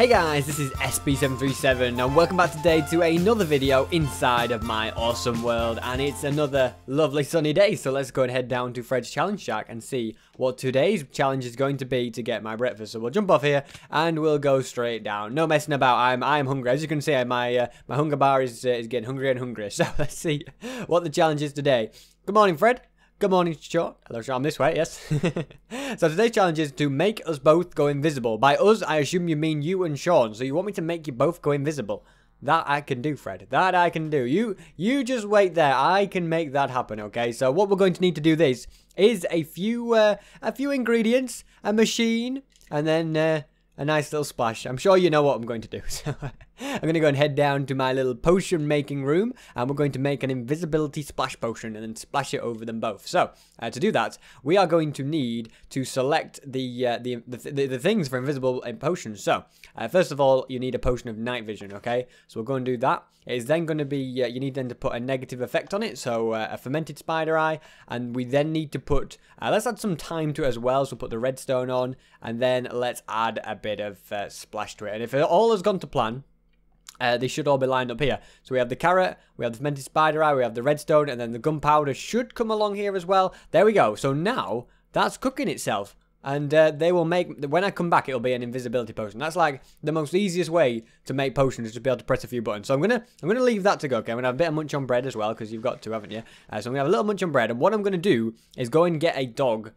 Hey guys, this is SB737 and welcome back today to another video inside of my awesome world, and it's another lovely sunny day, so let's go and head down to Fred's Challenge Shack and see what today's challenge is going to be to get my breakfast. So we'll jump off here and we'll go straight down. No messing about, I'm hungry. As you can see, my hunger bar is getting hungrier and hungrier, so let's see what the challenge is today. Good morning, Fred. Good morning, Sean. Hello, Sean. I'm this way, yes. So today's challenge is to make us both go invisible. By us, I assume you mean you and Sean. So you want me to make you both go invisible. That I can do, Fred. That I can do. You just wait there. I can make that happen, okay? So what we're going to need to do this is a few ingredients, a machine, and then a nice little splash. I'm sure you know what I'm going to do. So I'm going to go and head down to my little potion making room, and we're going to make an invisibility splash potion and then splash it over them both. So to do that, we are going to need to select the things for invisible potions. So first of all, you need a potion of night vision, okay? So we'll go and do that. It is then going to be, you need then to put a negative effect on it, so a fermented spider eye, and we then need to put, let's add some time to it as well, so we'll put the redstone on, and then let's add a bit of splash to it. And if it all has gone to plan, they should all be lined up here. So we have the carrot, we have the fermented spider eye, we have the redstone, and then the gunpowder should come along here as well. There we go. So now that's cooking itself. And they will make, when I come back, it'll be an invisibility potion. That's like the most easiest way to make potions, is to be able to press a few buttons. So I'm gonna leave that to go, okay? I'm gonna have a bit of munch on bread as well, because you've got to, haven't you? So I'm gonna have a little munch on bread, and what I'm gonna do is go and get a dog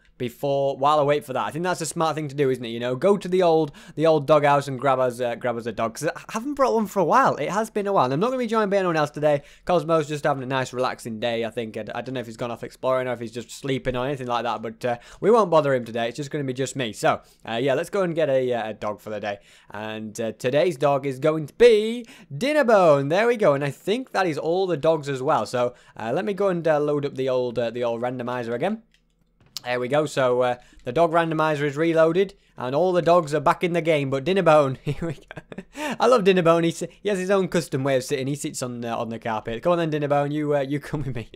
while I wait for that. I think that's a smart thing to do, isn't it? You know, go to the old dog house and grab us a dog, because I haven't brought one for a while. It has been a while, and I'm not gonna be joined by anyone else today. Cosmo's just having a nice relaxing day, I think. I don't know if he's gone off exploring or if he's just sleeping or anything like that, but we won't bother him today. It's just going to be just me. So yeah, let's go and get a dog for the day, and today's dog is going to be Dinnerbone. There we go. And I think that is all the dogs as well, so let me go and load up the old randomizer again. There we go. So the dog randomizer is reloaded, and all the dogs are back in the game, but Dinnerbone, here we go. I love Dinnerbone. He has his own custom way of sitting. He sits on the carpet. Come on then, Dinnerbone, you come with me.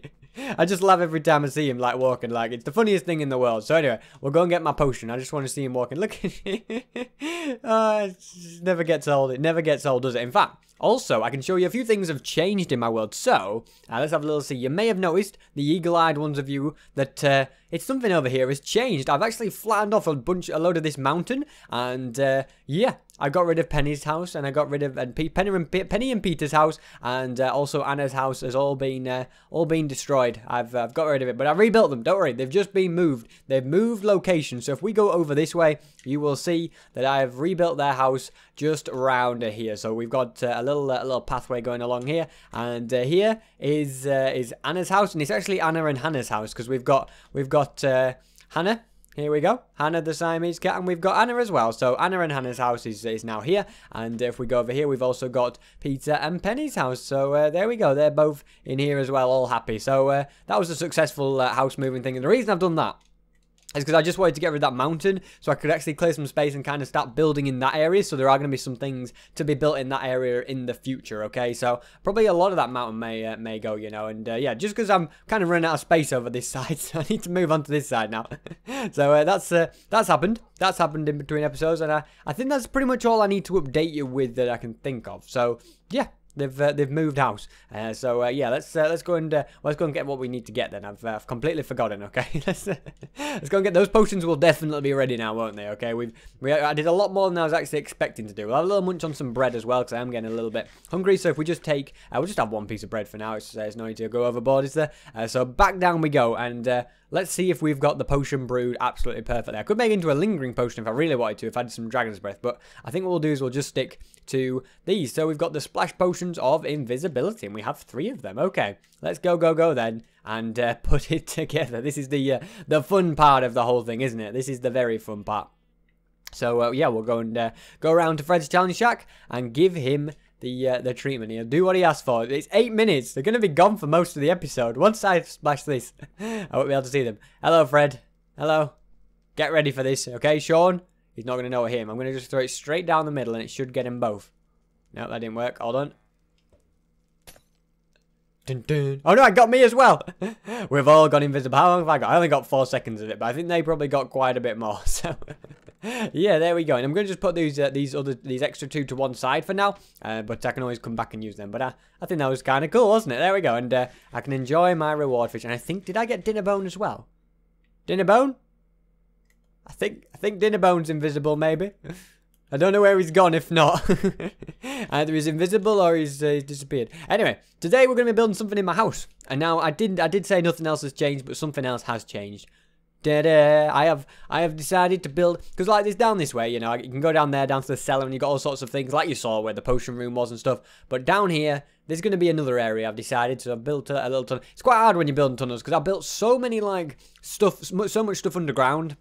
I just laugh every time I see him, like, walking. Like, it's the funniest thing in the world. So anyway, we'll go and get my potion. I just want to see him walking. Look at it. It just never gets old. It never gets old, does it? In fact, also, I can show you a few things have changed in my world. So let's have a little see. You may have noticed, the eagle-eyed ones of you, that it's something over here has changed. I've actually flattened off a load of this mountain, and yeah, I got rid of Penny's house, and I got rid of Penny and Peter's house, and also Anna's house has all been destroyed. I've got rid of it, but I rebuilt them. Don't worry, they've just been moved. They've moved location. So if we go over this way, you will see that I've rebuilt their house just round here. So we've got a little pathway going along here, and here is Anna's house, and it's actually Anna and Hannah's house, because we've got Hannah. Here we go, Hannah the Siamese cat, and we've got Anna as well. So Anna and Hannah's house is now here, and if we go over here, we've also got Peter and Penny's house. So there we go, they're both in here as well, all happy. So that was a successful house moving thing, and the reason I've done that is because I just wanted to get rid of that mountain, so I could actually clear some space and kind of start building in that area. So there are going to be some things to be built in that area in the future, okay? So probably a lot of that mountain may go, you know, and yeah, just because I'm kind of running out of space over this side, so I need to move on to this side now. So that's happened. That's happened in between episodes, and I think that's pretty much all I need to update you with that I can think of. So yeah. They've moved house, so yeah, let's go and get what we need to get. Then I've completely forgotten. Okay, let's go and get those potions. Will definitely be ready now, won't they? Okay, I did a lot more than I was actually expecting to do. We'll have a little munch on some bread as well, because I am getting a little bit hungry. So if we just take, we'll just have one piece of bread for now. It's no need to go overboard, is there? So back down we go, and let's see if we've got the potion brewed absolutely perfectly. I could make it into a lingering potion if I really wanted to, if I had some dragon's breath, but I think what we'll do is we'll just stick to these. So we've got the splash potions of invisibility, and we have 3 of them. Okay, let's go then, and put it together. This is the fun part of the whole thing, isn't it? This is the very fun part. So yeah, we'll go and go around to Fred's Challenge Shack and give him the treatment. He'll do what he asked for. It's 8 minutes. They're going to be gone for most of the episode. Once I splash this, I won't be able to see them. Hello, Fred. Hello. Get ready for this. Okay, Sean? He's not going to know it him. I'm going to just throw it straight down the middle, and it should get them both. No, that didn't work. Hold on. Dun, dun. Oh, no, I got me as well. We've all gone invisible. How long have I got? I only got 4 seconds of it, but I think they probably got quite a bit more. So Yeah, there we go. And I'm going to just put these extra two to one side for now, but I can always come back and use them. But I think that was kind of cool, wasn't it? There we go. And I can enjoy my reward fish. And I think, did I get Dinnerbone as well? Dinnerbone? I think Dinnerbone's invisible, maybe. I don't know where he's gone, if not. Either he's invisible or he's disappeared. Anyway, today we're going to be building something in my house. And now, I did say nothing else has changed, but something else has changed. Da-da! I have decided to build, because like this down this way, you know, you can go down there, down to the cellar, and you got all sorts of things, like you saw where the potion room was and stuff. But down here, there's going to be another area I've decided, so I've built a little tunnel. It's quite hard when you're building tunnels, because I built so many, like, stuff, so much stuff underground.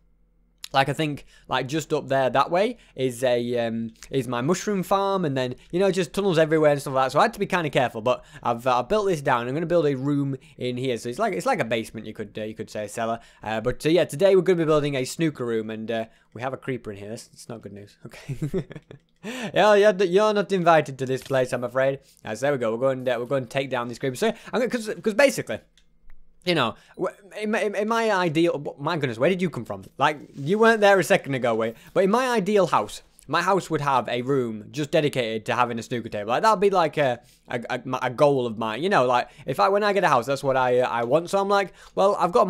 Like I think, like just up there that way is a is my mushroom farm, and then you know just tunnels everywhere and stuff like that. So I had to be kind of careful, but I've built this down. I'm gonna build a room in here, so it's like a basement you could say, a cellar. But yeah, today we're gonna be building a snooker room, and we have a creeper in here. That's not good news. Okay. Yeah, you're not invited to this place, I'm afraid. So there we go. We're going to take down this creeper. So because basically, you know, in my ideal, my goodness, where did you come from? Like, you weren't there a second ago, wait. But in my ideal house, my house would have a room just dedicated to having a snooker table. Like, that'd be like a goal of mine. You know, like, when I get a house, that's what I want. So I'm like, well, I've got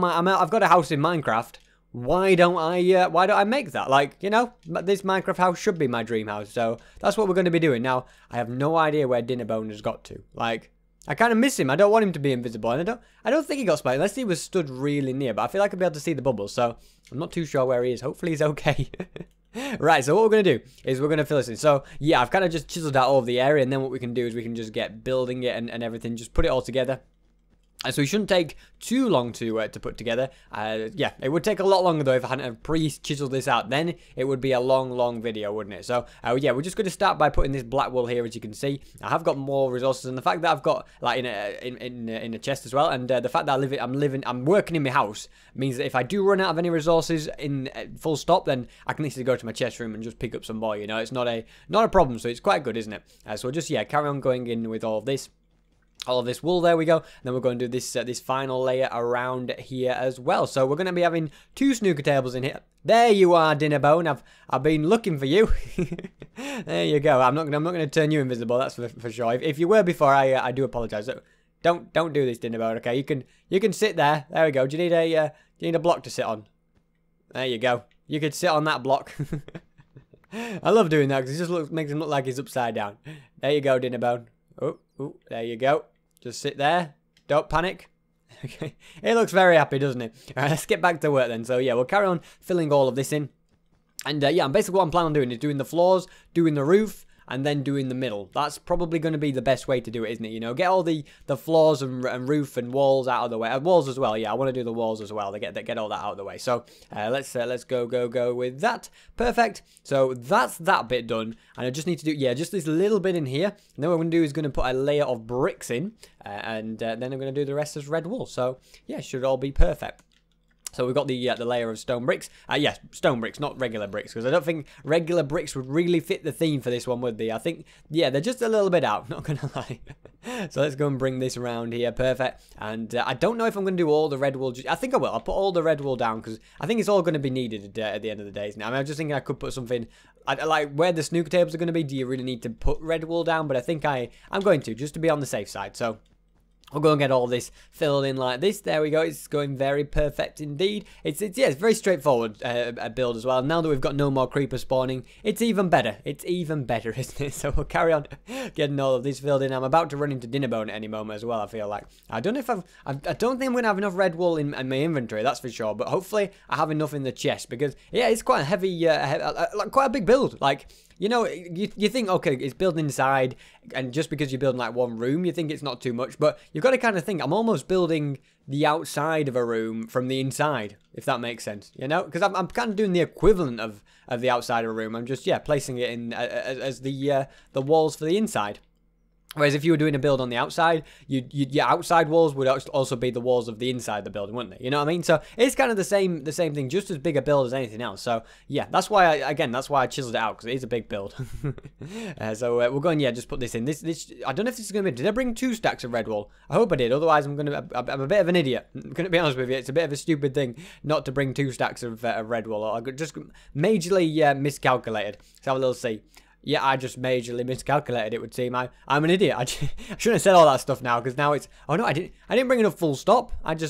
a house in Minecraft. Why don't I make that? Like, you know, this Minecraft house should be my dream house. So that's what we're going to be doing. Now, I have no idea where Dinnerbone has got to. Like, I kind of miss him. I don't want him to be invisible, and I don't think he got spotted unless he was stood really near, but I feel like I'd be able to see the bubbles, so I'm not too sure where he is. Hopefully he's okay. Right, so what we're going to do is we're going to fill this in. So, yeah, I've kind of just chiseled out all of the area, and then what we can do is we can just get building it and everything, just put it all together. So it shouldn't take too long to put together. Yeah, it would take a lot longer, though, if I hadn't pre-chiseled this out. Then it would be a long, long video, wouldn't it? So, yeah, we're just going to start by putting this black wool here, as you can see. I have got more resources, and the fact that I've got, like, in a chest as well, and the fact that I'm working in my house, means that if I do run out of any resources in full stop, then I can easily go to my chest room and just pick up some more, you know? It's not a problem, so it's quite good, isn't it? So we'll just, yeah, carry on going in with all of this. All of this wool, there we go. And then we're going to do this final layer around here as well. So we're going to be having two snooker tables in here. There you are, Dinnerbone. I've been looking for you. There you go. I'm not going to turn you invisible. That's for sure. If you were before, I do apologize. So don't do this, Dinnerbone. Okay, you can sit there. There we go. Do you need a block to sit on? There you go. You could sit on that block. I love doing that because it just makes him look like he's upside down. There you go, Dinnerbone. Oh, oh, there you go. Just sit there. Don't panic. Okay. He looks very happy, doesn't he? All right, let's get back to work then. So, yeah, we'll carry on filling all of this in. And, yeah, and basically what I'm planning on doing is doing the floors, doing the roof, and then doing the middle. That's probably going to be the best way to do it, isn't it? You know, get all the floors and roof and walls out of the way. Walls as well, yeah. I want to do the walls as well. Get all that out of the way. So let's go with that. Perfect. So that's that bit done. And I just need to do, yeah, just this little bit in here. And then what I'm going to do is going to put a layer of bricks in. Then I'm going to do the rest as red wool. So, yeah, should all be perfect. So we've got the layer of stone bricks. Yes, stone bricks, not regular bricks, because I don't think regular bricks would really fit the theme for this one, would they? I think, yeah, they're just a little bit out, not going to lie. So let's go and bring this around here, perfect. And I don't know if I'm going to do all the red wool. I think I will. I'll put all the red wool down, because I think it's all going to be needed at the end of the day. Now, I mean, I'm just thinking I could put something, like where the snooker tables are going to be, do you really need to put red wool down? But I think I'm going to, just to be on the safe side, so I'll go and get all this filled in like this. There we go. It's going very perfect indeed. Yeah, it's very straightforward build as well. Now that we've got no more creeper spawning, it's even better. It's even better, isn't it? So we'll carry on getting all of this filled in. I'm about to run into Dinnerbone at any moment as well, I feel like. I don't know if I don't think I'm going to have enough red wool in my inventory, that's for sure. But hopefully I have enough in the chest because, yeah, it's quite a heavy, quite a big build. Like, you know, you think, okay, it's built inside, and just because you're building, like, one room, you think it's not too much, but you've got to kind of think, I'm almost building the outside of a room from the inside, if that makes sense, you know? Because I'm kind of doing the equivalent of the outside of a room. I'm just, yeah, placing it in as the walls for the inside. Whereas if you were doing a build on the outside, your outside walls would also be the walls of the inside of the building, wouldn't they? You know what I mean? So it's kind of the same thing, just as big a build as anything else. So yeah, that's why I chiseled it out, because it is a big build. We're going, yeah, just put this in. This I don't know if this is going to be. Did I bring 2 stacks of red wool? I hope I did. Otherwise, I'm a bit of an idiot. I'm going to be honest with you. It's a bit of a stupid thing not to bring 2 stacks of red wool. I just majorly miscalculated. Let's have a little see. Yeah, I just majorly miscalculated, it would seem. I'm an idiot. I shouldn't have said all that stuff now, because now it's... Oh, no, I didn't bring enough full stop. I'm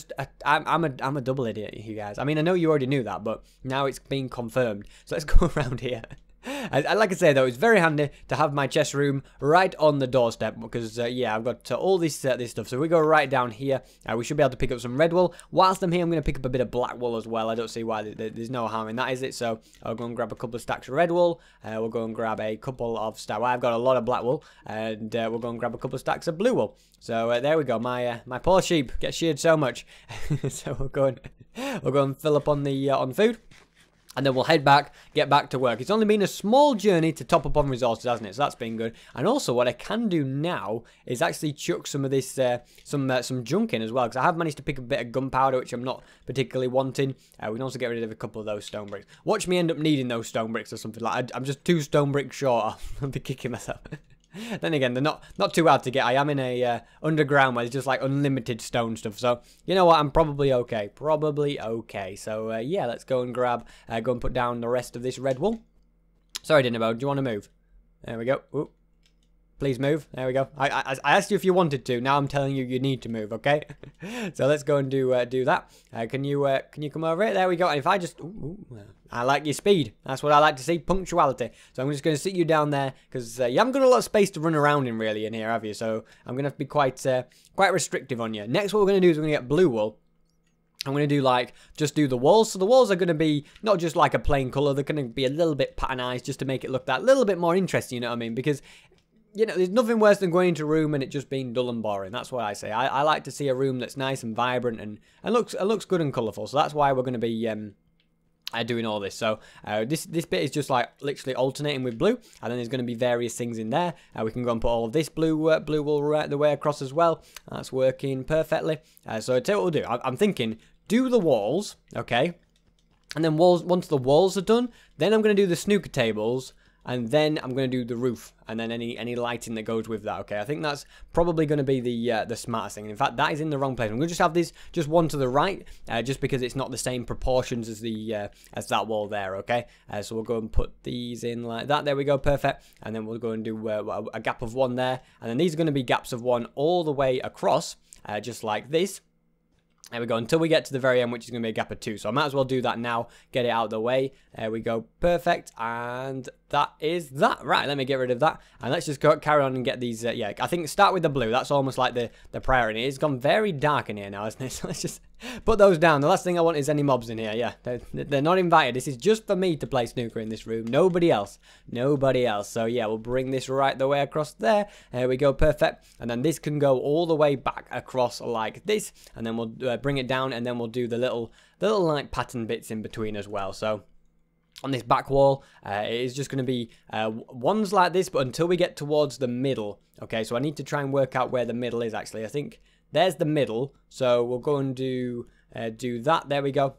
a double idiot, you guys. I mean, I know you already knew that, but now it's being confirmed. So let's go around here. Like I say, though, it's very handy to have my chest room right on the doorstep, because, yeah, I've got all this stuff. So we go right down here. We should be able to pick up some red wool. Whilst I'm here, I'm going to pick up a bit of black wool as well. I don't see why there's no harm in that, is it? So I'll go and grab a couple of stacks of red wool. We'll go and grab a couple of stacks. Well, I've got a lot of black wool, and we'll go and grab a couple of stacks of blue wool. So there we go. My poor sheep gets sheared so much. So we'll go and fill up on food. And then we'll head back, get back to work. It's only been a small journey to top up on resources, hasn't it? So that's been good. And also, what I can do now is actually chuck some of this, some junk in as well, because I have managed to pick a bit of gunpowder, which I'm not particularly wanting. We can also get rid of a couple of those stone bricks. Watch me end up needing those stone bricks or something like that. I'm just 2 stone bricks short. I'll be kicking myself. Then again, they're not too hard to get. I am in a underground where there's just like unlimited stone stuff. So you know what? I'm probably okay. Probably okay. So yeah, let's go and go and put down the rest of this red wool. Sorry, Dinnerbone, do you want to move? There we go. Ooh. Please move. There we go. I asked you if you wanted to. Now I'm telling you you need to move. Okay. So let's go and do that. Can you come over here? There we go. And if I just, I like your speed. That's what I like to see. Punctuality. So I'm just going to sit you down there, because you haven't got a lot of space to run around in really in here, have you? So I'm going to have to be quite restrictive on you. Next, what we're going to do is we're going to get blue wool. I'm going to do just do the walls. So the walls are going to be not just like a plain color. They're going to be a little bit patternized, just to make it look that little bit more interesting. You know what I mean? Because you know, there's nothing worse than going into a room and it just being dull and boring. That's what I say. I like to see a room that's nice and vibrant and looks good and colourful. So that's why we're going to be doing all this. So this bit is just like literally alternating with blue, and then there's going to be various things in there. We can go and put all of this blue wool right the way across as well. That's working perfectly. So I'll tell you what we'll do. I'm thinking, do the walls, okay? And then once the walls are done, then I'm going to do the snooker tables. And then I'm going to do the roof, and then any lighting that goes with that. Okay, I think that's probably going to be the smartest thing. And in fact, that is in the wrong place. I'm going to just have this just one to the right, just because it's not the same proportions as as that wall there. Okay, so we'll go and put these in like that. There we go, perfect. And then we'll go and do a gap of 1 there, and then these are going to be gaps of 1 all the way across, just like this. There we go, until we get to the very end, which is going to be a gap of 2. So I might as well do that now, get it out of the way. There we go, perfect. And that is that. Right, let me get rid of that. And let's just go carry on and get these, yeah, I think start with the blue. That's almost like the priority. It's gone very dark in here now, isn't it? So let's just put those down. The last thing I want is any mobs in here, yeah. They're not invited. This is just for me to play snooker in this room. Nobody else. Nobody else. So yeah, we'll bring this right the way across there. There we go, perfect. And then this can go all the way back across like this. And then we'll bring it down, and then we'll do the little like pattern bits in between as well. So on this back wall, it is just going to be ones like this, but until we get towards the middle. Okay, so I need to try and work out where the middle is. Actually, I think there's the middle, so we'll go and do that. There we go,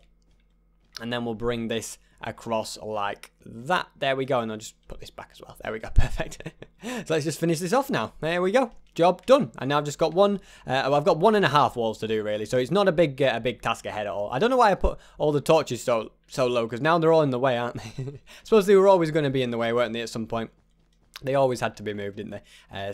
and then we'll bring this across like that. There we go, and I'll just put this back as well. There we go, perfect. So let's just finish this off now. There we go, job done. And now I've just got I've got 1.5 walls to do really, so it's not a big task ahead at all. I don't know why I put all the torches so low, because now they're all in the way, aren't they? I suppose they were always going to be in the way, weren't they, at some point? They always had to be moved, didn't they?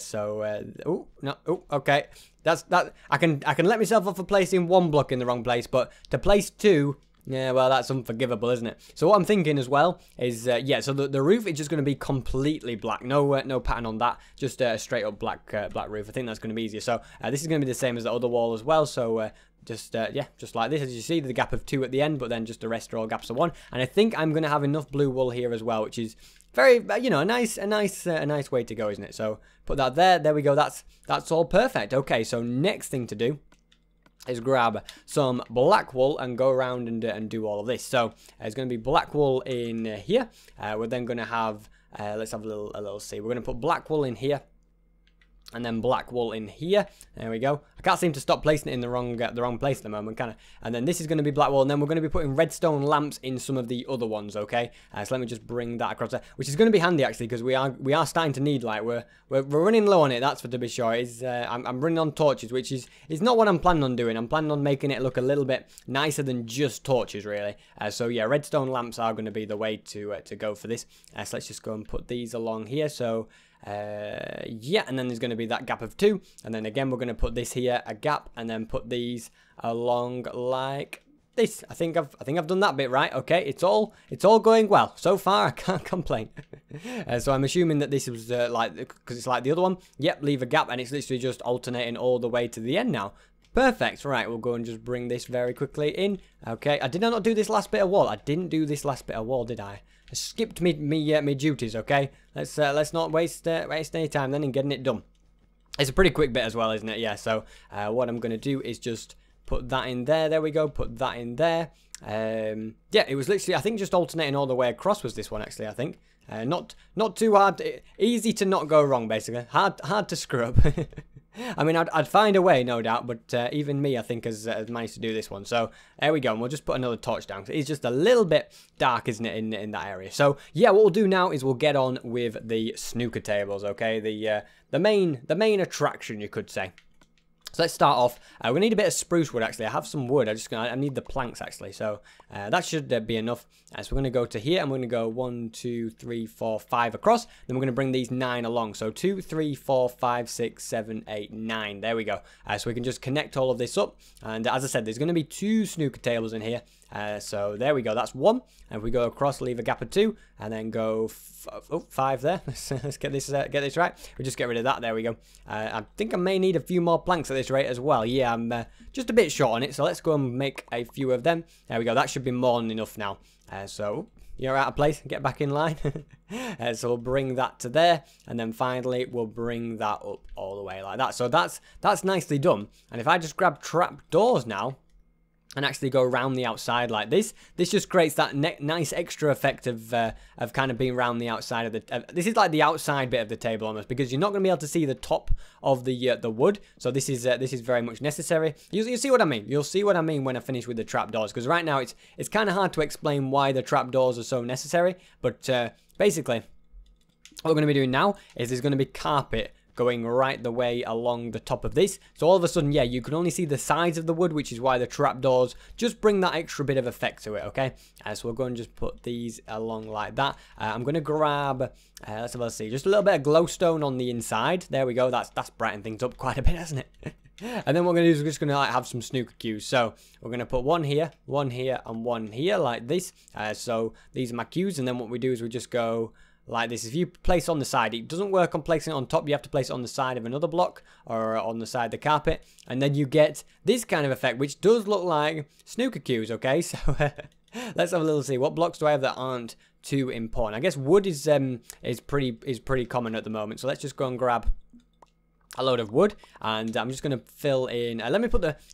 Oh no, oh okay, that's that. I can let myself off for placing 1 block in the wrong place, but to place 2, yeah, well, that's unforgivable, isn't it? So what I'm thinking as well is, yeah, so the roof is just going to be completely black. No pattern on that, just a straight-up black roof. I think that's going to be easier. So this is going to be the same as the other wall as well, so... yeah, just like this. As you see, the gap of 2 at the end, but then just the rest are all gaps of 1. And I think I'm going to have enough blue wool here as well, which is very, you know, a nice way to go, isn't it? So put that there. There we go. That's all perfect. Okay, so next thing to do is grab some black wool and go around and do all of this. So it's going to be black wool in here. We're then going to have, let's have a little see. We're going to put black wool in here. and then black wool in here. There we go. I can't seem to stop placing it in the wrong place at the moment, can I? And then this is going to be black wool, and then we're going to be putting redstone lamps in some of the other ones, okay? So let me just bring that across there, which is going to be handy actually, because we are starting to need light. We're running low on it. That's for to be sure. I'm running on torches, which is not what I'm planning on doing. I'm planning on making it look a little bit nicer than just torches, really. So yeah, redstone lamps are going to be the way to go for this. So let's just go and put these along here. So. Yeah, and then there's going to be that gap of 2, and then again we're going to put this here a gap, and then put these along like this. I think I've done that bit right. Okay, it's all going well so far. I can't complain. So I'm assuming that this was like, because it's like the other one. Yep, leave a gap, and it's literally just alternating all the way to the end now. Perfect. Right, we'll go and just bring this very quickly in. Okay, I did not do this last bit of wall. I didn't do this last bit of wall, did I? I skipped me duties. Okay, let's not waste any time then in getting it done. It's a pretty quick bit as well, isn't it? Yeah. So what I'm gonna do is just put that in there. There we go. Put that in there. Yeah, it was literally, I think, just alternating all the way across was this one actually. I think not too hard, easy to not go wrong basically. Hard to screw up. I mean, I'd find a way, no doubt, but even me, I think, has managed to do this one. So there we go, and we'll just put another torch down, because it's just a little bit dark, isn't it, in that area. So yeah, what we'll do now is we'll get on with the snooker tables, okay? The main attraction, you could say. So let's start off. We need a bit of spruce wood actually. I have some wood. I need the planks actually. So that should be enough. So we're going to go to here, and we're going to go 1, 2, 3, 4, 5 across. Then we're going to bring these 9 along. So 2, 3, 4, 5, 6, 7, 8, 9. There we go. So we can just connect all of this up. And as I said, there's going to be 2 snooker tables in here. So there we go, that's 1, and if we go across, leave a gap of 2, and then go 5 there. Let's get this right. We'll just get rid of that. There we go. I think I may need a few more planks at this rate as well. Yeah, I'm just a bit short on it, so let's go and make a few of them. There we go, that should be more than enough now. So you're out of place, get back in line. So we'll bring that to there, and then finally we'll bring that up all the way like that. So that's nicely done. And if I just grab trapdoors now and actually go around the outside like this, this just creates that nice extra effect of kind of being around the outside of the. This is like the outside bit of the table almost, because you're not going to be able to see the top of the wood. So this is very much necessary. You see what I mean? You'll see what I mean when I finish with the trapdoors, because right now it's kind of hard to explain why the trapdoors are so necessary. But basically, what we're going to be doing now is there's going to be carpet going right the way along the top of this. So all of a sudden, yeah, you can only see the sides of the wood, which is why the trapdoors just bring that extra bit of effect to it, okay? So we're going to just put these along like that. I'm going to grab, let's have a see, just a little bit of glowstone on the inside. There we go, that's brightened things up quite a bit, hasn't it? And then what we're going to do is we're just going to like have some snooker cues. So we're going to put 1 here, and 1 here like this. So these are my cues, and then what we do is we just go like this. If you place on the side, it doesn't work on placing it on top. You have to place it on the side of another block or on the side of the carpet, and then you get this kind of effect, which does look like snooker cues, okay? So let's have a little see. What blocks do I have that aren't too important? I guess wood is pretty common at the moment, so let's just go and grab a load of wood, and I'm just going to fill in,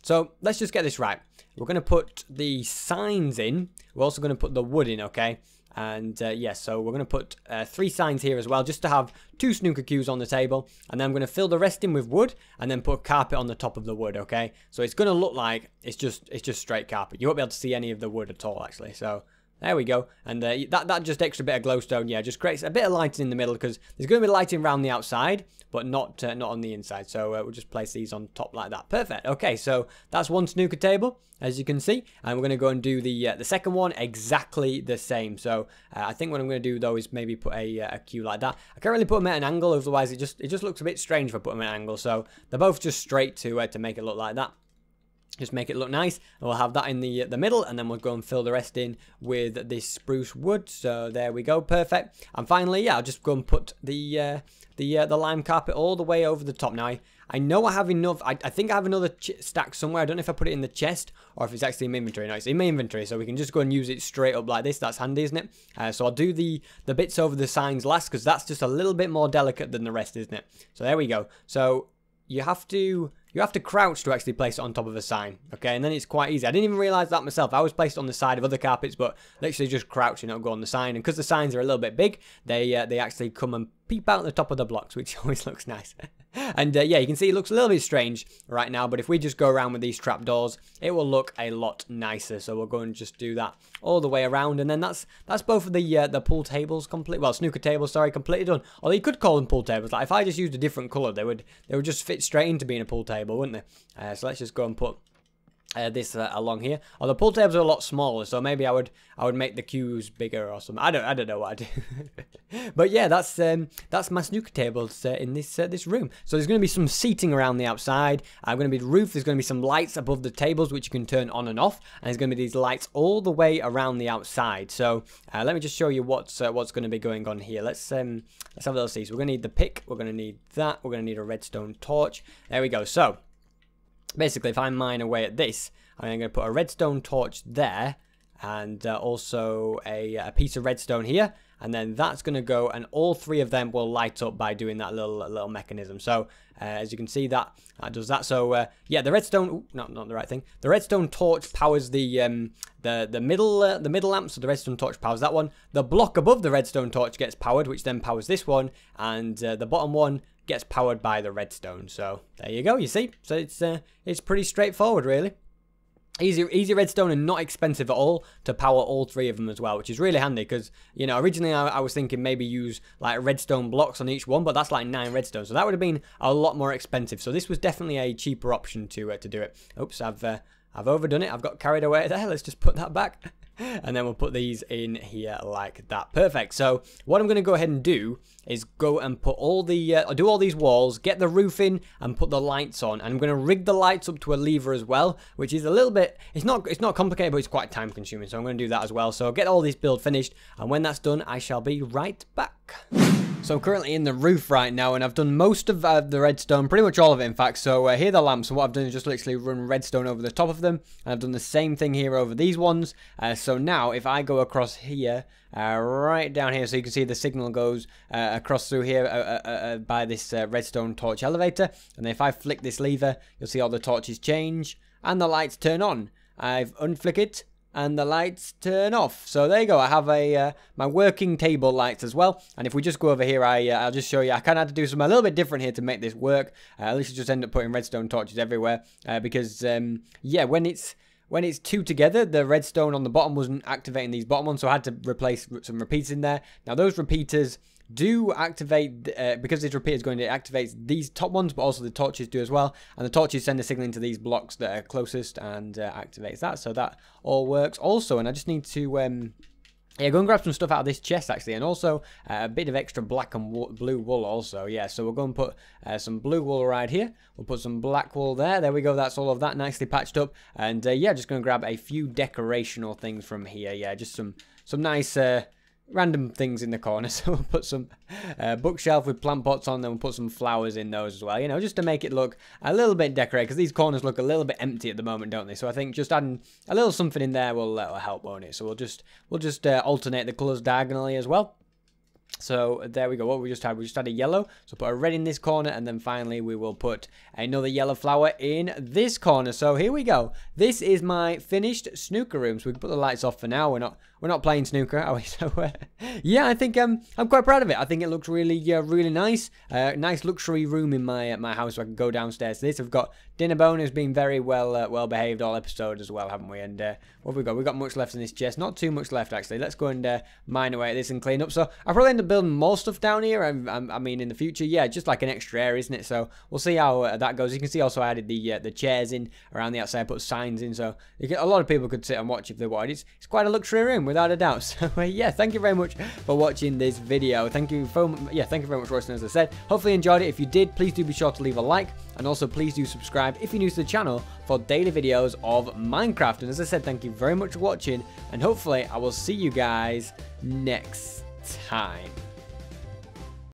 so let's just get this right. We're going to put the signs in, we're also going to put the wood in, okay? And yeah, so we're going to put 3 signs here as well, just to have 2 snooker cues on the table. And then I'm going to fill the rest in with wood, and then put carpet on the top of the wood, okay? So it's going to look like it's just straight carpet. You won't be able to see any of the wood at all, actually. So there we go. And that just extra bit of glowstone, yeah, just creates a bit of lighting in the middle, because there's going to be lighting around the outside, but not on the inside. So we'll just place these on top like that. Perfect. Okay, so that's 1 snooker table, as you can see, and we're going to go and do the second one exactly the same. So I think what I'm going to do though is maybe put a cue like that. I can't really put them at an angle, otherwise it just looks a bit strange if I put them at an angle. So they're both just straight to make it look like that. Just make it look nice, and we'll have that in the middle, and then we'll go and fill the rest in with this spruce wood. So there we go, perfect. And finally, yeah, I'll just go and put the lime carpet all the way over the top. Now I know I have enough. I think I have another stack somewhere. I don't know if I put it in the chest or if it's actually in my inventory. No, it's in my inventory, so we can just go and use it straight up like this. That's handy, isn't it? So I'll do the bits over the signs last, because that's just a little bit more delicate than the rest, isn't it? So there we go. So you have to You have to crouch to actually place it on top of a sign, okay? And then it's quite easy. I didn't even realize that myself. I always placed it on the side of other carpets, but literally just crouching, it'll go on the sign. And because the signs are a little bit big, they actually come and peep out the top of the blocks, which always looks nice. And yeah, you can see it looks a little bit strange right now, but if we just go around with these trapdoors, it will look a lot nicer. So we'll go and just do that all the way around. And then that's both of the pool tables complete. Well, snooker tables, sorry, completely done. Although you could call them pool tables. Like if I just used a different color, they would just fit straight into being a pool table, wouldn't they? So let's just go and put this along here. Although pool tables are a lot smaller, so maybe I would make the queues bigger or something. I don't know what I do. But yeah, that's my snooker tables in this room. So there's going to be some seating around the outside. I'm going to be the roof. There's going to be some lights above the tables which you can turn on and off, and there's going to be these lights all the way around the outside. So let me just show you what's going to be going on here. Let's have a little see. So we're going to need the pick. We're going to need that. We're going to need a redstone torch. There we go. So basically, if I mine away at this, I'm going to put a redstone torch there, and also a piece of redstone here, and then that's going to go, and all three of them will light up by doing that little mechanism. So as you can see, that does that. So yeah, the redstone, ooh, not the right thing. The redstone torch powers the middle lamp, so the redstone torch powers that one. The block above the redstone torch gets powered, which then powers this one, and the bottom one gets powered by the redstone. So there you go, you see. So it's pretty straightforward, really. Easy redstone and not expensive at all to power all three of them as well, which is really handy because, you know, originally I was thinking maybe use like redstone blocks on each one, but that's like 9 redstone, so that would have been a lot more expensive. So this was definitely a cheaper option to do it. Oops, I've overdone it. I've got carried away there. Let's just put that back. And then we'll put these in here like that. Perfect. So what I'm going to go ahead and do is go and put all the, do all these walls, get the roof in, and put the lights on. And I'm going to rig the lights up to a lever as well, which is a little bit, it's not complicated, but it's quite time consuming. So I'm going to do that as well. So get all this build finished. And when that's done, I shall be right back. So I'm currently in the roof right now, and I've done most of the redstone, pretty much all of it in fact. So here are the lamps, and what I've done is just literally run redstone over the top of them, and I've done the same thing here over these ones. So now if I go across here, right down here, so you can see the signal goes across through here by this redstone torch elevator, and if I flick this lever, you'll see all the torches change, and the lights turn on. I've unflicked it, and the lights turn off. So there you go. I have a my working table lights as well. And if we just go over here, I'll just show you. I kind of had to do something a little bit different here to make this work. At least you just end up putting redstone torches everywhere because yeah, when it's two together, the redstone on the bottom wasn't activating these bottom ones, so I had to replace some repeaters in there. Now those repeaters do activate, because this repeater is going to activate these top ones, but also the torches do as well, and the torches send a signal into these blocks that are closest and activates that, so that all works also. And I just need to yeah, go and grab some stuff out of this chest actually, and also a bit of extra black and blue wool also. Yeah, so we'll go and put some blue wool right here. We'll put some black wool there. There we go. That's all of that nicely patched up. And yeah, just going to grab a few decorational things from here. Yeah, just some nice random things in the corner. So we'll put some bookshelf with plant pots on, then we'll put some flowers in those as well, you know, just to make it look a little bit decorated, because these corners look a little bit empty at the moment, don't they? So I think just adding a little something in there will help, won't it? So we'll just alternate the colors diagonally as well. So there we go. What we just had a yellow, so put a red in this corner, and then finally we will put another yellow flower in this corner. So here we go. This is my finished snooker room. So we can put the lights off for now. We're not playing snooker, are we? So yeah, I think I'm quite proud of it. I think it looks really really nice. Nice luxury room in my house. So I can go downstairs to this. I've got Dinnerbone, who's been very well behaved all episode as well, haven't we? And what have we got? We've got much left in this chest. Not too much left actually. Let's go and mine away at this and clean up. So I probably end up building more stuff down here. I mean, in the future, yeah, just like an extra area, isn't it? So we'll see how that goes. You can see also I added the chairs in around the outside, put signs in, so a lot of people could sit and watch if they wanted. It's quite a luxury room without a doubt. So yeah, thank you very much for watching this video. Thank you very much for watching. As I said, hopefully you enjoyed it. If you did, please do be sure to leave a like, and also please do subscribe if you're new to the channel for daily videos of Minecraft. And as I said, thank you very much for watching, and hopefully I will see you guys next time.